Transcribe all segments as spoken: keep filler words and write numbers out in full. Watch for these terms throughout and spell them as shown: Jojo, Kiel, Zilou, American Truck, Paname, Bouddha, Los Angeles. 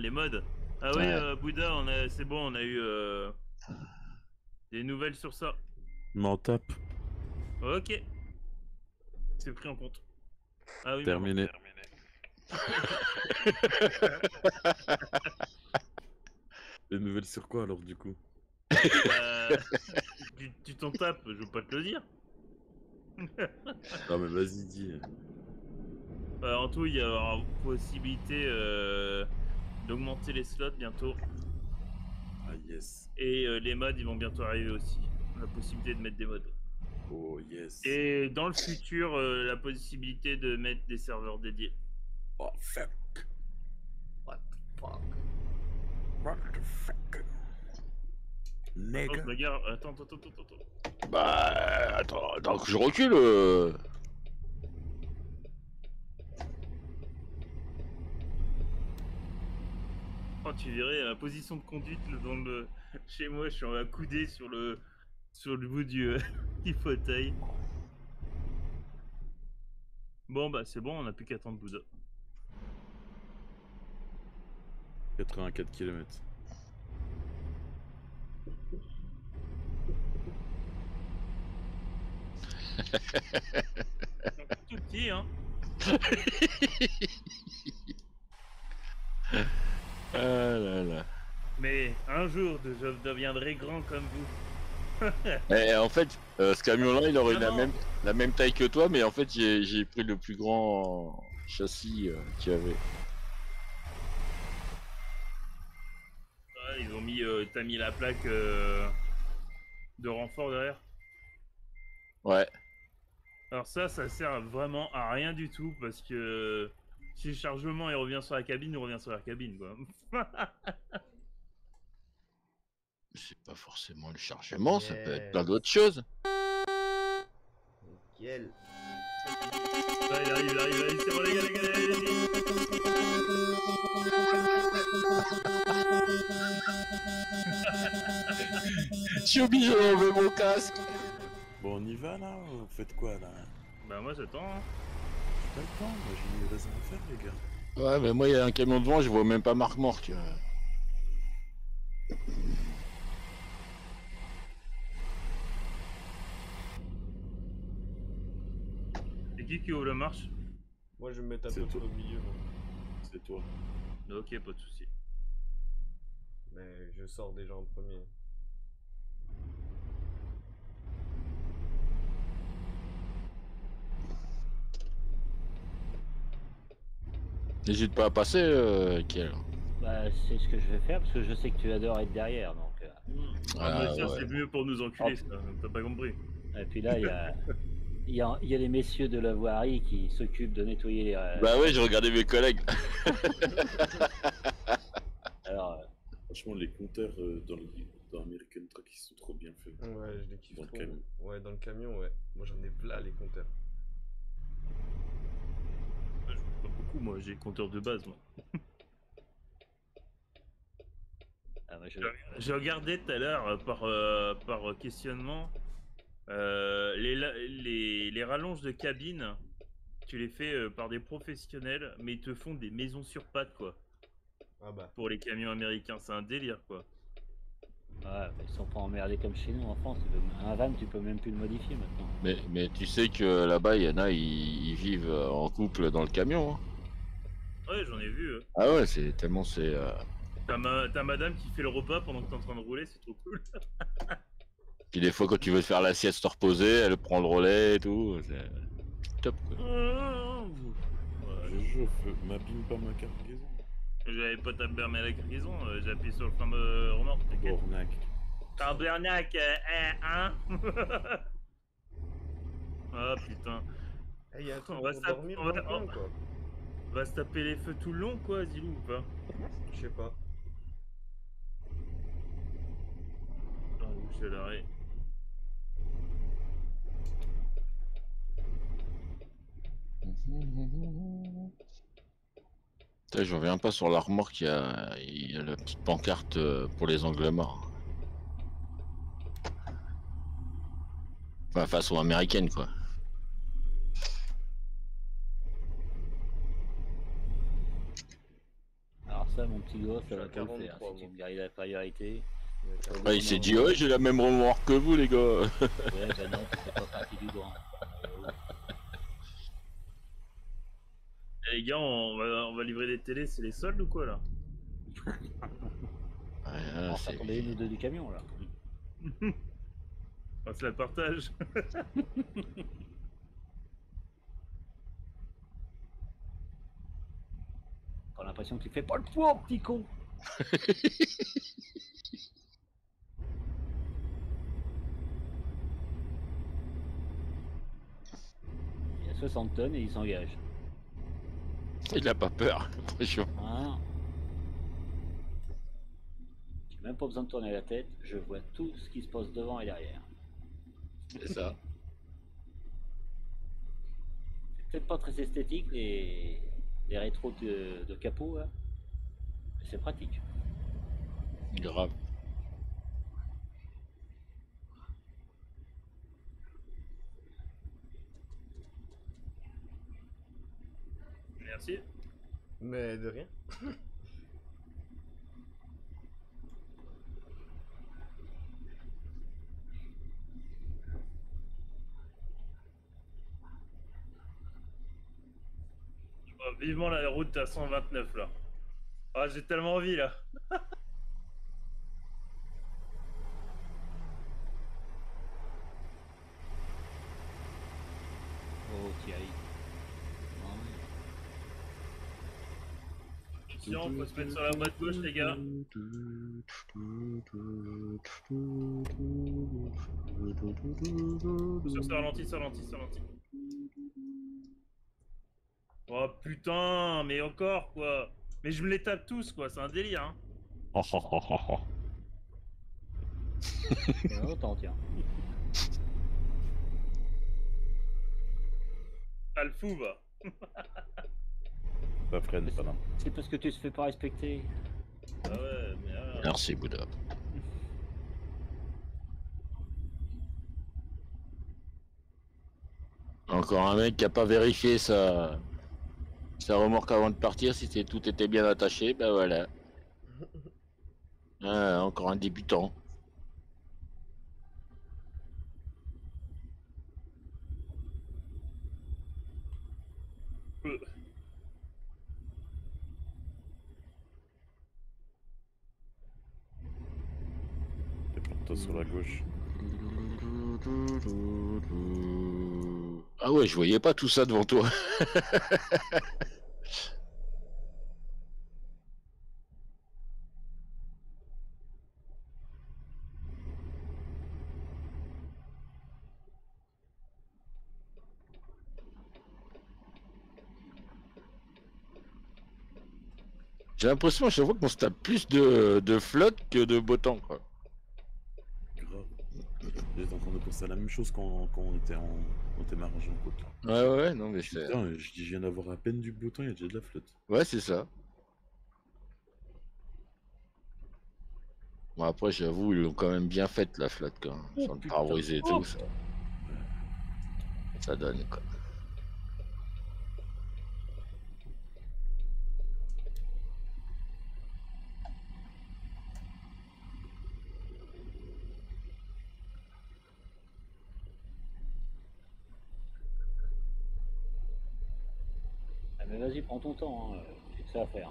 les mods. Ah ouais, ouais euh, Bouddha, a... c'est bon, on a eu euh... des nouvelles sur ça. M'en tape. Ok. C'est pris en compte. Ah oui, terminé. Terminé. Des nouvelles sur quoi alors du coup? euh, tu, tu t'en tapes, je veux pas te le dire. Non mais vas-y, dis. Euh, en tout, il y aura possibilité euh, d'augmenter les slots bientôt. Ah yes. Et euh, les mods, ils vont bientôt arriver aussi. La possibilité de mettre des mods. Oh yes. Et dans le futur, euh, la possibilité de mettre des serveurs dédiés. Oh fuck. What the fuck. What the fuck. Nègre. Oh, attends, attends, attends, attends. Bah, attends, attends que je recule. Euh... Oh, tu verrais la position de conduite dans le. Chez moi, je suis accoudé sur le sur le bout du, euh, du fauteuil. Bon bah c'est bon, on n'a plus qu'à attendre Bouddha. quatre-vingt-quatre kilomètres. C'est encore tout petit hein. Ah là là. Mais un jour je deviendrai grand comme vous. Et en fait euh, ce camion là il aurait la même, la même taille que toi, mais en fait j'ai pris le plus grand châssis euh, qu'il y avait. Ah, ils ont mis euh, t'as mis la plaque euh, de renfort derrière. Ouais. Alors ça, ça sert vraiment à rien du tout parce que si le chargement il revient sur la cabine, il revient sur la cabine quoi. C'est pas forcément le chargement, yes. Ça peut être plein d'autres choses. Nickel. Ah, il arrive, il arrive, il arrive, c'est bon les gars, les gars, les gars, les gars. Je suis obligé d'enlever mon casque. Bon, on y va là, vous faites quoi là? Bah moi j'attends hein. J'ai pas le temps, moi j'ai des raisons à faire les gars. Ouais mais moi il y a un camion devant, je vois même pas Marc Mort tu vois. C'est qui qui ouvre la marche? Moi je vais me mettre un peu au milieu. C'est toi. Ok, pas de soucis. Mais je sors déjà en premier. N'hésite pas à passer, euh, Kiel. Bah, c'est ce que je vais faire parce que je sais que tu adores être derrière donc. Euh... Ah, ah, ouais. C'est mieux pour nous enculer, oh. Ça, t'as pas compris. Et puis là, il y a... y, a, y a les messieurs de la voirie qui s'occupent de nettoyer les. Bah, ouais, j'ai regardé mes collègues. Alors, euh... franchement, les compteurs euh, dans, le, dans American Truck ils sont trop bien faits. Ouais, je les kiffe trop. Dans le camion. Ouais, dans le camion, ouais. Moi, j'en ai plein les compteurs. Moi j'ai compteur de base moi. Ah bah je... je regardais tout à l'heure par, euh, par questionnement euh, les, les, les rallonges de cabine tu les fais euh, par des professionnels mais ils te font des maisons sur pattes quoi. Ah bah. Pour les camions américains c'est un délire quoi. Ah, ils sont pas emmerdés comme chez nous en France. Un van, tu peux même plus le modifier maintenant. Mais, mais tu sais que là-bas, il y en a, ils, ils vivent en couple dans le camion. Hein. Ouais, j'en ai vu. Euh. Ah ouais, c'est tellement c'est. Euh... T'as ma, madame qui fait le repas pendant que t'es en train de rouler, c'est trop cool. Puis des fois, quand tu veux faire la sieste, te reposer, elle prend le relais et tout. C'est top quoi. Ah, ouais, je m'abîme pas ma cargaison. J'avais pas taberné la cargaison, euh, j'ai appuyé sur le flamme euh, remorque. Tabernac. Tabernac, hein. Ah putain. Hey, y a on va se taper, on va, on... quoi. On va se taper les feux tout le long quoi, Zilou ou pas? Je sais pas. Ah où c'est l'arrêt. Putain, je reviens pas sur la remorque, il y, a... il y a la petite pancarte pour les angles morts. Enfin, façon américaine, quoi. Alors, ça, mon petit gars, ça va pas le faire. Si tu me gardes la priorité. Ah, il s'est dit, ouais, j'ai la même remorque que vous, les gars. Ouais, bah non, c'est pas parti du grand. Les gars, on va, on va livrer des télés, c'est les soldes ou quoi là? On s'attendait une ou deux du camion là. On se la partage. T'as l'impression qu'il fait pas le poids, petit con. Il y a soixante tonnes et il s'engage. Il a pas peur, attention. Ah. J'ai même pas besoin de tourner la tête, je vois tout ce qui se passe devant et derrière. C'est ça. C'est peut-être pas très esthétique les, les rétros de, de capot, hein. Mais c'est pratique. Grave. Merci. Mais de rien. Je vois vivement la route à cent vingt-neuf là. Ah, j'ai tellement envie là. Ok. On peut se mettre sur la voie de gauche, les gars. Sur ce ralenti, sur ralenti, sur ralenti. Oh putain, mais encore quoi. Mais je me les tape tous quoi, c'est un délire. Hein. Oh oh oh oh oh. Autant tiens. Pas le fou va. Pas freine, pas non. C'est parce que tu te fais pas respecter. Ah ouais, mais euh... merci Bouddha. Encore un mec qui a pas vérifié sa, sa remorque avant de partir, si c'est... tout était bien attaché, ben voilà. Ah, encore un débutant. Sur la gauche. Ah ouais, je voyais pas tout ça devant toi. J'ai l'impression à chaque fois qu'on se tape plus de, de flotte que de beau temps, quoi. Vous êtes en train de penser à la même chose quand, quand on était en, en démarrage en côte. Ouais, ouais, non, mais c'est... Putain, je dis, je viens d'avoir à peine du beau temps, il y a déjà de la flotte. Ouais, c'est ça. Bon, après, j'avoue, ils l'ont quand même bien faite, la flotte, quand même. Oh, sans le parbriser et oh, tout, ça. Ouais. Ça donne, quoi. Mais vas-y, prends ton temps, hein. C'est que ça à faire.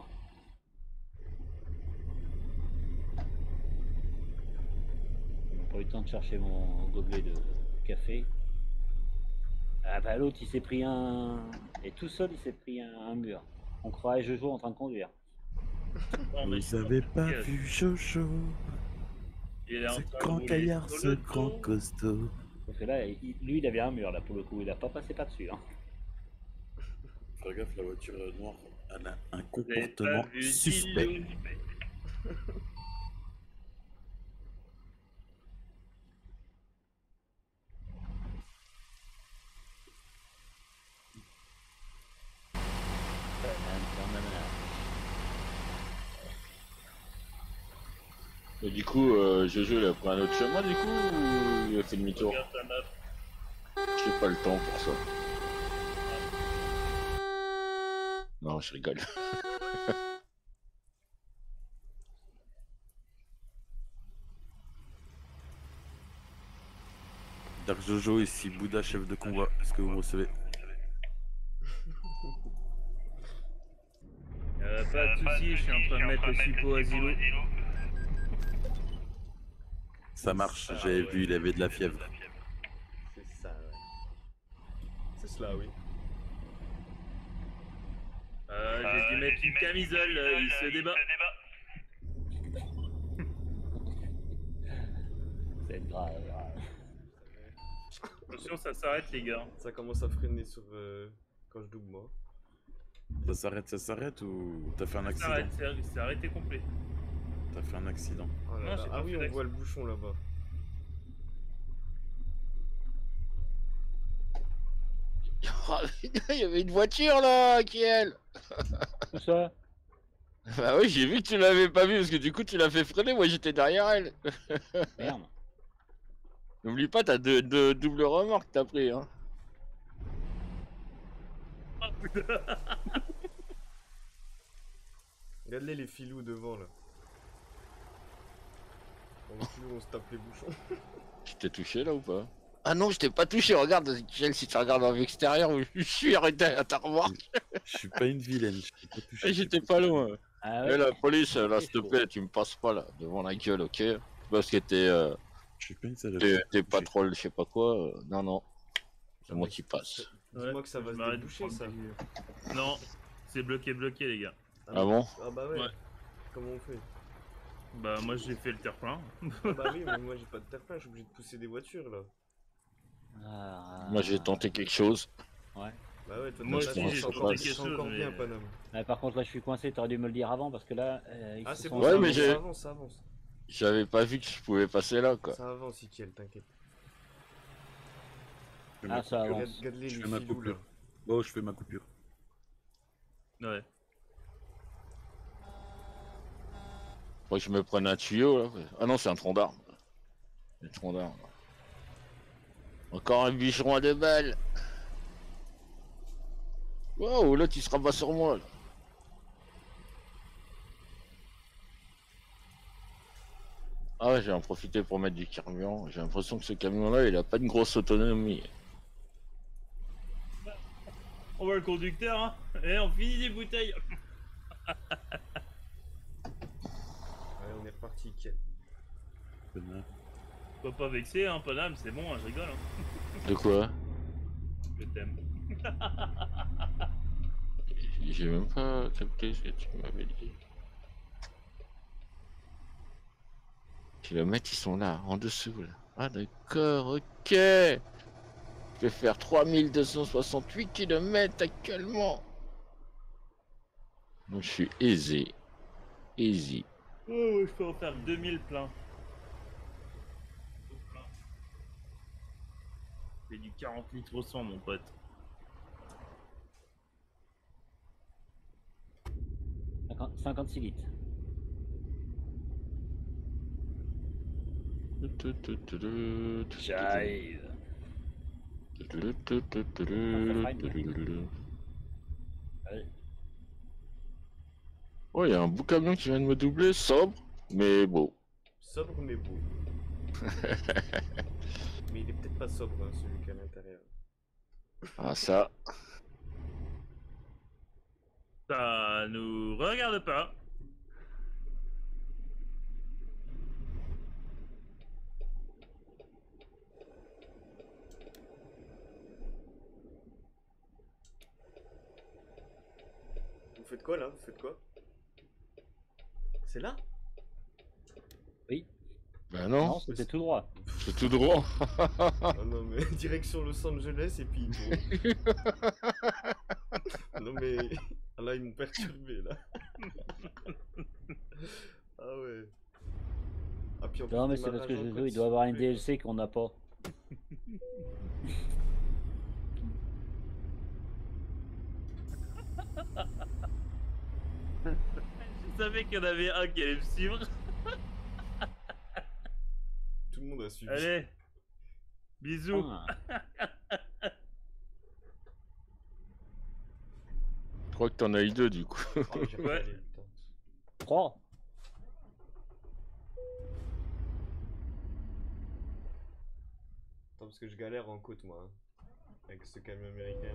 J'ai pas eu le temps de chercher mon gobelet de café. Ah bah l'autre il s'est pris un... Et tout seul il s'est pris un, un mur. On croirait Jojo en train de conduire. Vous avez pas vu Jojo, ce grand gaillard, ce grand costaud. Parce que là, il, lui il avait un mur là pour le coup, il a pas passé par dessus. Hein. Fais gaffe, la voiture noire, elle a un comportement suspect. Et du coup, euh, Jojo, il a pris un autre chemin, du coup, ou il a fait demi-tour? J'ai pas le temps pour ça. Non, je rigole. Dark Jojo, ici Bouddha, chef de combat. Est-ce que vous me recevez? euh, Pas de soucis, je suis en train de mettre le suppôt à Zilou. Ça marche, j'avais vu, il avait de la fièvre. C'est ça, ouais. C'est cela, oui. Euh, j'ai dû mettre une camisole, il se débat. C'est grave. Attention, ça s'arrête, les gars. Ça commence à freiner sur euh, quand je double moi. Ça s'arrête, ça s'arrête ou t'as fait un accident? Ça s'arrête, c'est arrêté complet. T'as fait un accident. Oh là non, là. Ah oui, on voit le bouchon là-bas. Il y avait une voiture là, Kiel. Où ça? Bah oui, j'ai vu que tu l'avais pas vu parce que du coup tu l'as fait freiner, moi j'étais derrière elle. Merde. N'oublie pas, t'as deux, deux doubles remorques t'as pris hein. Oh putain. Regarde-les les filous devant là. On, filous, on se tape les bouchons. Tu t'es touché là ou pas? Ah non, je t'ai pas touché, regarde, si tu regardes en l'extérieur, je suis arrêté à ta remorque. Je suis pas une vilaine, je t'ai pas touché. J'étais pas loin. Ah ouais. Et la police, là, s'il te plaît, tu me passes pas là, devant la gueule, ok? Parce que t'es euh, t'es patrol, je sais pas quoi, euh, non, non, c'est moi qui passe. Ouais. Dis-moi que ça va se déboucher, ça. Non, c'est bloqué, bloqué, les gars. Ah, ah bon? Ah bah ouais, ouais. Comment on fait? Bah moi j'ai fait le terre-plein. Ah bah oui, mais moi j'ai pas de terre-plein, je suis obligé de pousser des voitures, là. Ah... Moi j'ai tenté quelque chose. Ouais. Bah ouais, toi, moi aussi j'ai tenté quelque chose. Encore mais... bien, Paname. Ah, par contre là je suis coincé, t'aurais dû me le dire avant parce que là. Euh, ils ah c'est bon, ouais, mais ça avance, ça avance. J'avais pas vu que je pouvais passer là quoi. Ça avance, Kiel, t'inquiète. Ah ça coupure. avance. Regarde, je fais ma coupure. Là. Oh, je fais ma coupure. Ouais. Faut que je me prenne un tuyau là. Ah non, c'est un tronc d'arbre. Un tronc d'arbre. Encore un bûcheron à deux balles. Wow, là tu seras pas sur moi là. Ah ouais, j'ai en profité pour mettre du carburant. J'ai l'impression que ce camion là il a pas une grosse autonomie. On voit le conducteur hein. Et on finit des bouteilles. Allez, on est reparti. Pourquoi pas vexer hein, Paname, c'est bon, hein, je rigole. Hein. De quoi? Je t'aime. J'ai même pas capté ce que tu m'avais dit. Kilomètres, ils sont là, en dessous là. Ah d'accord, ok. Je vais faire trois mille deux cent soixante-huit kilomètres actuellement. Donc je suis aisé. Easy. Oh, je peux en faire deux mille pleins. C'est du quarante litres au cent, mon pote. cinquante-six litres. J'arrive. Oh, il y a un beau camion qui vient de me doubler, sobre, mais beau. Sobre, mais beau. Mais il est peut-être pas sobre hein, celui qui est à l'intérieur. Ah ça. Ça nous regarde pas. Vous faites quoi là? Vous faites quoi? C'est là? Oui. Bah ben non, non c'était tout droit. C'est tout droit. Oh non mais direction Los Angeles et puis gros. Non mais là ils m'ont perturbé là. Ah ouais. Ah, puis non mais c'est parce que Jojo il doit avoir un D L C qu'on n'a pas. Je savais qu'il y en avait un qui allait me suivre. Tout le monde a suivi. Allez, bisous. Ah. Je crois que t'en as eu deux du coup. Oh, ouais. Trois. Attends, parce que je galère en côte, moi. Hein. Avec ce camion américain.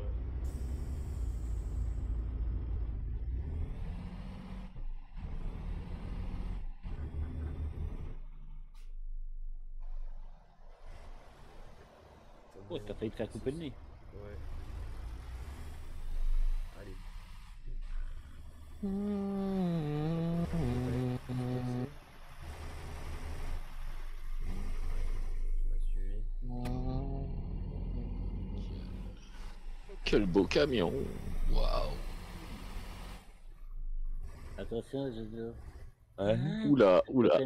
Oh, t'as failli te faire couper le nez. Ouais. Allez. Quel beau camion. Waouh. Attention, Jojo. Ouais. Oula, oula.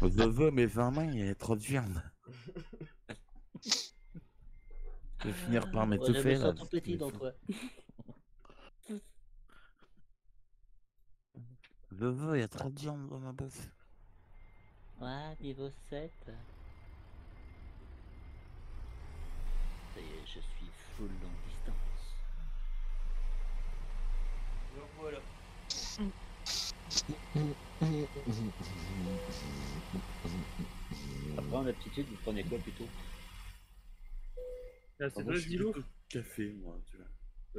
Jojo, mais vraiment, il y a trop de viande. Je vais finir par m'étouffer. Ouais, tout petit dans toi. Jojo, il y a trop de viande dans ma bosse. Ouais, niveau sept. Ça y est, je suis full longue distance. Donc voilà. Après en aptitude, vous prenez quoi plutôt? Ah, c'est vrai, Zilou. Café, moi, tu vois.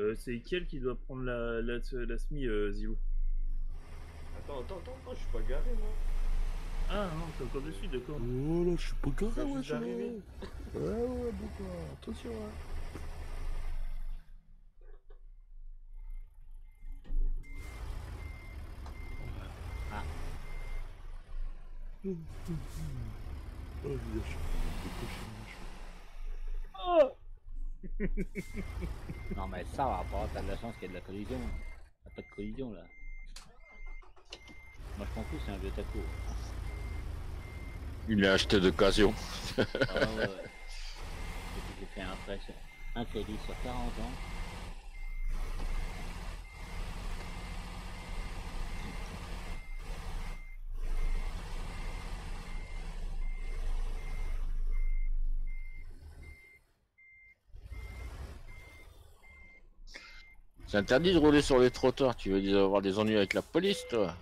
Euh, c'est Kiel qui doit prendre la, la, la, la S M I, euh, Zilou. Attends, attends, attends, attends, je suis pas garé, moi. Ah non, t'es encore dessus, d'accord. Oh là, je suis pas garé, ouais, je suis arrivé. Ouais, ouais, beaucoup, attention, hein. Oh, je suis oh. Non mais ça va pas, t'as de la chance qu'il y a de la collision. T'as pas de collision là. Moi je pense que c'est un vieux taco. Il l'a acheté d'occasion. Ah ouais, ouais. J'ai fait un prêt sur un crédit sur quarante ans. C'est interdit de rouler sur les trottoirs, tu veux avoir des ennuis avec la police, toi?